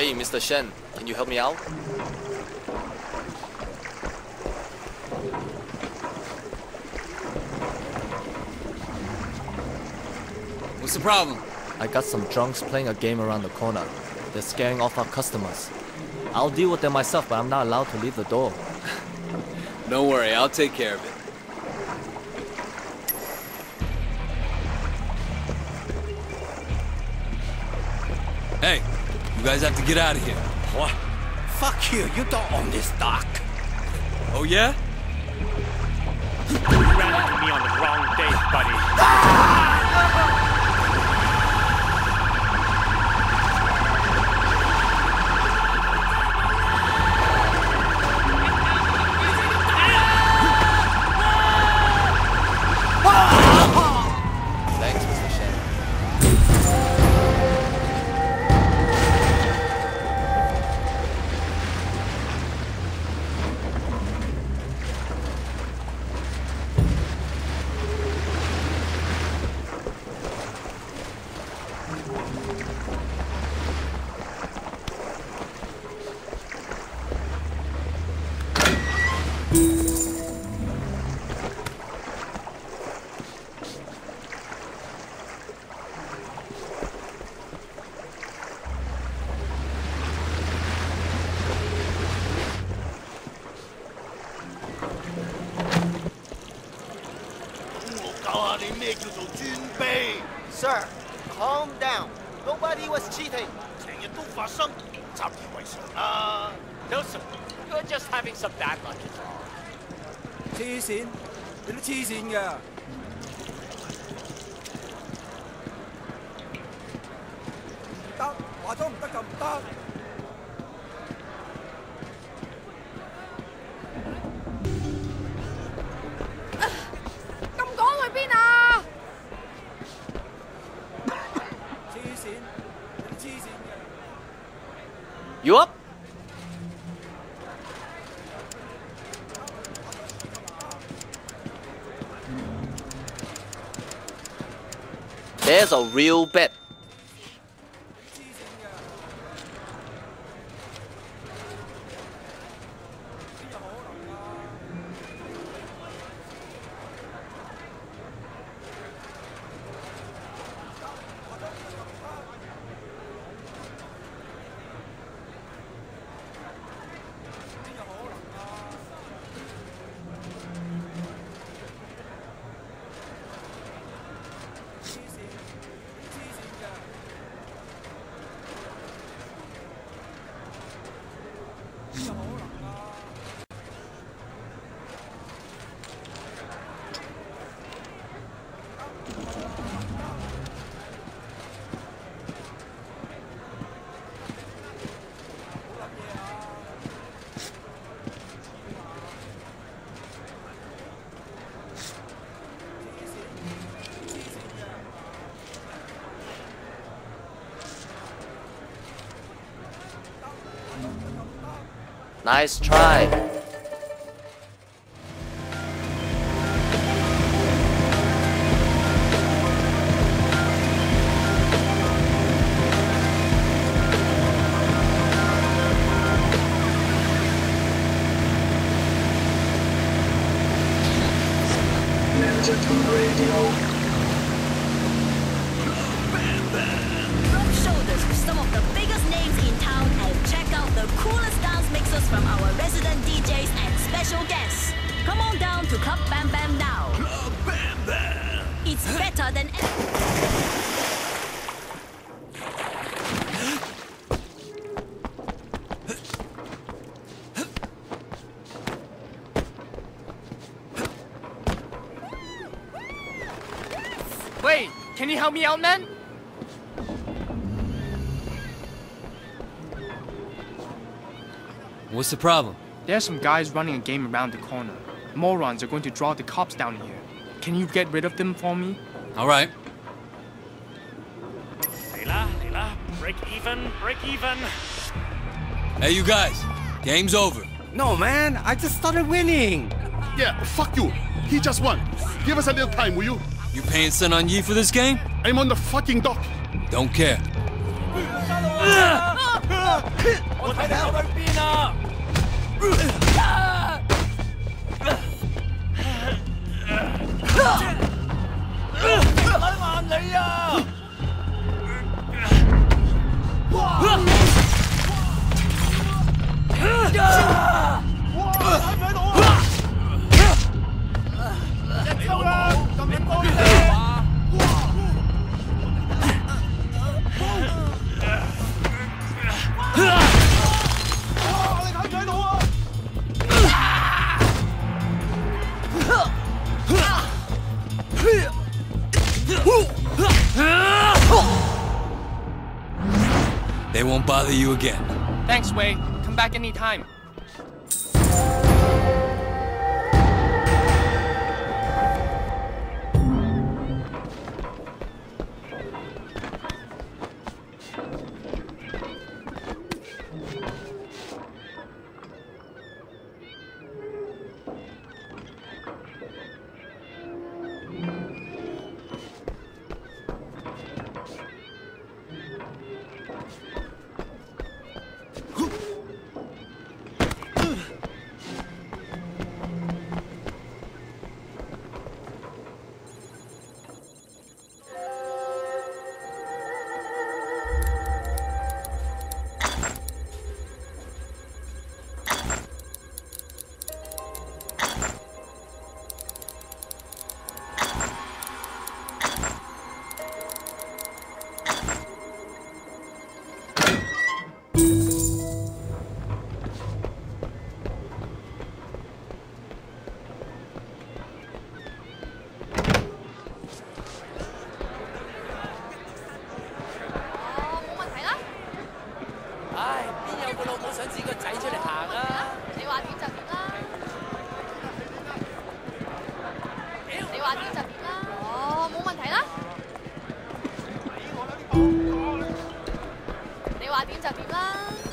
Hey, Mr. Shen, can you help me out? What's the problem? I got some drunks playing a game around the corner. They're scaring off our customers. I'll deal with them myself, but I'm not allowed to leave the door. Don't worry, I'll take care of it. Hey, you guys have to get out of here. What? Fuck you, you don't own this dock. Oh yeah? You ran into me on the wrong day, buddy. Ah! Sir, calm down. Nobody was cheating. No, sir. You're just having some bad luck. You up? There's a real bet. Nice try. From our resident DJs and special guests. Come on down to Club Bam Bam now. Club Bam Bam! It's better than ever. Wait, can you help me out, man? What's the problem? There's some guys running a game around the corner. Morons are going to draw the cops down here. Can you get rid of them for me? All right. Layla, break even. Hey, you guys, game's over. No, man, I just started winning. Yeah, fuck you. He just won. Give us a little time, will you? You paying Sun-On-Yee for this game? I'm on the fucking dock. Don't care. 啊！我睇你走去邊啊！睇慢你啊！哇！睇唔睇到啊？一招啦，咁你幫你。 They won't bother you again. Thanks, Wei. Come back anytime. Hãy subscribe cho kênh Ghiền Mì Gõ Để không bỏ lỡ những video hấp dẫn